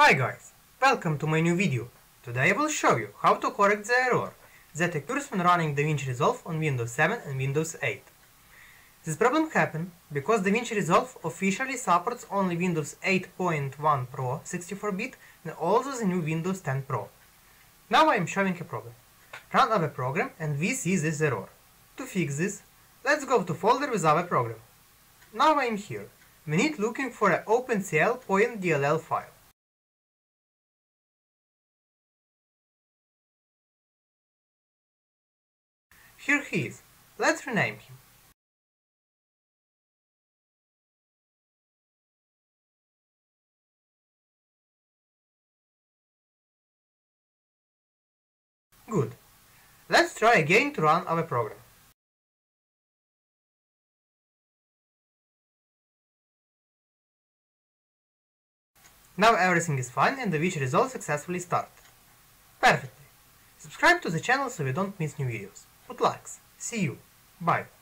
Hi guys, welcome to my new video. Today I will show you how to correct the error that occurs when running DaVinci Resolve on Windows 7 and Windows 8. This problem happened because DaVinci Resolve officially supports only Windows 8.1 Pro 64-bit and also the new Windows 10 Pro. Now I am showing a problem. Run our program and we see this error. To fix this, let's go to folder with our program. Now I am here. We need looking for an OpenCL.dll file. Here he is. Let's rename him. Good. Let's try again to run our program. Now everything is fine and DaVinci Resolve successfully started. Perfectly. Subscribe to the channel so you don't miss new videos. Put likes. See you. Bye.